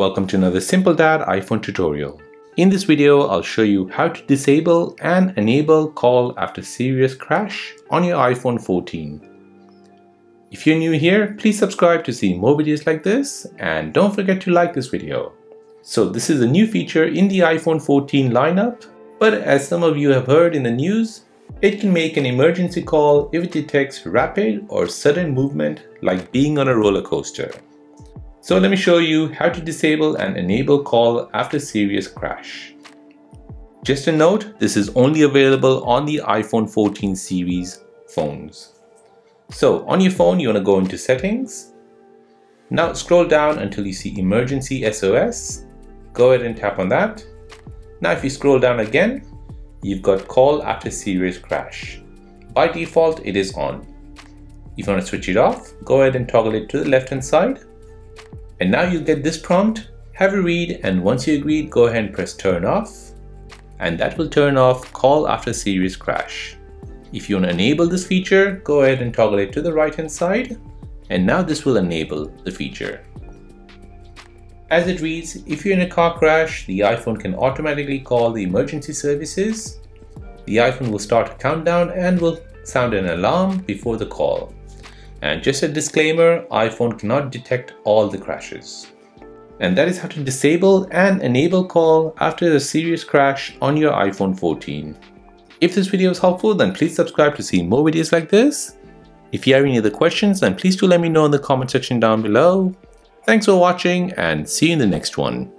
Welcome to another Simple Dad iPhone tutorial. In this video, I'll show you how to disable and enable call after serious crash on your iPhone 14. If you're new here, please subscribe to see more videos like this and don't forget to like this video. So this is a new feature in the iPhone 14 lineup, but as some of you have heard in the news, it can make an emergency call if it detects rapid or sudden movement like being on a roller coaster. So let me show you how to disable and enable call after serious crash. Just a note, this is only available on the iPhone 14 series phones. So on your phone, you want to go into settings. Now scroll down until you see Emergency SOS. Go ahead and tap on that. Now if you scroll down again, you've got call after serious crash. By default, it is on. If you want to switch it off, go ahead and toggle it to the left hand side. And now you'll get this prompt, have a read, and once you agreed, go ahead and press turn off. And that will turn off call after serious crash. If you want to enable this feature, go ahead and toggle it to the right hand side. And now this will enable the feature. As it reads, if you're in a car crash, the iPhone can automatically call the emergency services. The iPhone will start a countdown and will sound an alarm before the call. And just a disclaimer, iPhone cannot detect all the crashes. And that is how to disable and enable call after a serious crash on your iPhone 14. If this video is helpful, then please subscribe to see more videos like this. If you have any other questions, then please do let me know in the comment section down below. Thanks for watching and see you in the next one.